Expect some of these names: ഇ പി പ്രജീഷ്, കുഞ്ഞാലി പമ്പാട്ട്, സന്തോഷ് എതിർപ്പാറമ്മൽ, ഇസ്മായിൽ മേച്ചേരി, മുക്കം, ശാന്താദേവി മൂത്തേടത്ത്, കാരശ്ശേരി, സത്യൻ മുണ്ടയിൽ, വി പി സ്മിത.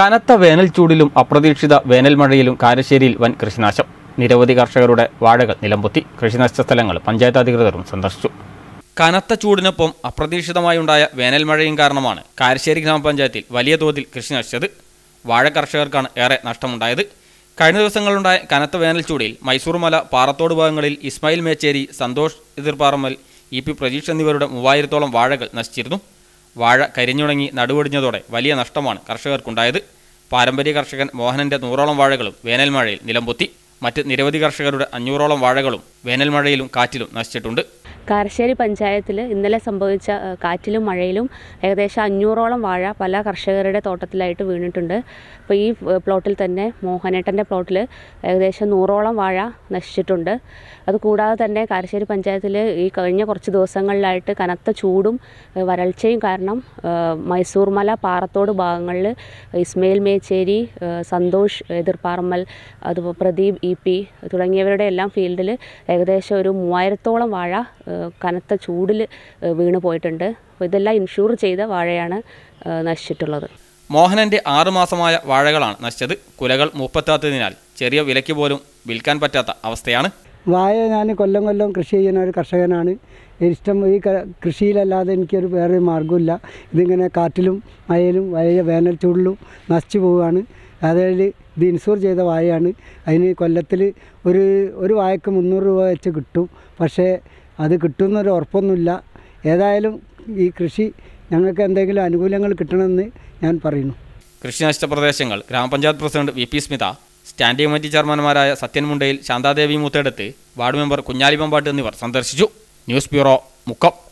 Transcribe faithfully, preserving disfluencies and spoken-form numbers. കനത്ത വേനൽ ചൂടിലും അപ്രതീക്ഷിത വേനൽ മഴയിലും കാരശ്ശേരിയിൽ വൻ കൃഷിനാശം. നിരവധി കർഷകരുടെ വാഴകൾ നിലംപൊത്തി. കൃഷിനശിച്ച സ്ഥലങ്ങൾ പഞ്ചായത്ത് അധികൃതരും സന്ദർശിച്ചു. കനത്ത ചൂടിനൊപ്പം അപ്രതീക്ഷിതമായുണ്ടായ വേനൽ മഴയും കാരണമാണ് കാരശ്ശേരി ഗ്രാമപഞ്ചായത്തിൽ വലിയ തോതിൽ കൃഷി നശിച്ചത്. വാഴ കർഷകർക്കാണ് ഏറെ നഷ്ടമുണ്ടായത്. കഴിഞ്ഞ ദിവസങ്ങളുണ്ടായ കനത്ത വേനൽ ചൂടിൽ മൈസൂർ മല, പാറത്തോട് ഭാഗങ്ങളിൽ ഇസ്മായിൽ മേച്ചേരി, സന്തോഷ് എതിർപ്പാറമ്മൽ, ഇ പി പ്രജീഷ് എന്നിവരുടെ മൂവായിരത്തോളം വാഴകൾ നശിച്ചിരുന്നു. വാഴ കരിഞ്ഞുണങ്ങി നടുവൊടിഞ്ഞതോടെ വലിയ നഷ്ടമാണ് കർഷകർക്കുണ്ടായത്. പാരമ്പര്യ കർഷകൻ മോഹനന്റെ നൂറോളം വാഴകളും വേനൽ മഴയിൽ നിലംപൊത്തി. മറ്റ് നിരവധി കർഷകരുടെ അഞ്ഞൂറോളം വാഴകളും വേനൽ മഴയിലും കാറ്റിലും നശിച്ചിട്ടുണ്ട്. കാരശ്ശേരി പഞ്ചായത്തിൽ ഇന്നലെ സംഭവിച്ച കാറ്റിലും മഴയിലും ഏകദേശം അഞ്ഞൂറോളം വാഴ പല കർഷകരുടെ തോട്ടത്തിലായിട്ട് വീണിട്ടുണ്ട്. അപ്പോൾ ഈ പ്ലോട്ടിൽ തന്നെ മോഹനേട്ടൻ്റെ പ്ലോട്ടിൽ ഏകദേശം നൂറോളം വാഴ നശിച്ചിട്ടുണ്ട്. അതുകൂടാതെ തന്നെ കാരശ്ശേരി പഞ്ചായത്തിൽ ഈ കഴിഞ്ഞ കുറച്ച് ദിവസങ്ങളിലായിട്ട് കനത്ത ചൂടും വരൾച്ചയും കാരണം മൈസൂർ മല, പാറത്തോട് ഭാഗങ്ങളിൽ ഇസ്മായിൽ മേച്ചേരി, സന്തോഷ് എതിർപ്പാറമ്മൽ, അതുപോലെ പ്രദീപ് ഇ പി തുടങ്ങിയവരുടെ എല്ലാം ഫീൽഡിൽ ഏകദേശം ഒരു മൂവായിരത്തോളം വാഴ കനത്ത ചൂടിൽ വീണ് പോയിട്ടുണ്ട്. അപ്പോൾ ഇതെല്ലാം ഇൻഷൂർ ചെയ്ത വാഴയാണ് നശിച്ചിട്ടുള്ളത്. മോഹനന്റെ ആറുമാസമായ വാഴകളാണ് നശിച്ചത്. കുലകൾ മൂപ്പത്താത്തതിനാൽ ചെറിയ വിലയ്ക്ക് പോലും വിൽക്കാൻ പറ്റാത്ത അവസ്ഥയാണ്. വാഴ ഞാൻ കൊല്ലം കൊല്ലം കൃഷി ചെയ്യുന്ന ഒരു കർഷകനാണ്. ഇഷ്ടം ഈ കൃഷിയിലല്ലാതെ എനിക്കൊരു വേറെ മാർഗ്ഗമില്ല. ഇതിങ്ങനെ കാറ്റിലും മഴയിലും വലിയ വേനൽ ചൂടിലും നശിച്ചു പോവുകയാണ്. അതായത് ഇത് ഇൻഷൂർ ചെയ്ത വാഴയാണ്. അതിന് കൊല്ലത്തിൽ ഒരു ഒരു വാഴയ്ക്ക് മുന്നൂറ് രൂപ വെച്ച് കിട്ടും. പക്ഷേ അത് കിട്ടുമെന്നൊരു ഉറപ്പൊന്നുമില്ല. ഏതായാലും ഈ കൃഷി ഞങ്ങൾക്ക് എന്തെങ്കിലും അനുകൂല്യങ്ങൾ കിട്ടണമെന്ന് ഞാൻ പറയുന്നു. കൃഷി നശിച്ച പ്രദേശങ്ങൾ ഗ്രാമപഞ്ചായത്ത് president വി പി സ്മിത, standing committee ചെയർമാൻമാരായ സത്യൻ മുണ്ടയിൽ, ശാന്താദേവി മൂത്തേടത്ത്, വാർഡ് മെമ്പർ കുഞ്ഞാലി പമ്പാട്ട് എന്നിവർ സന്ദർശിച്ചു. News bureau, മുക്കം.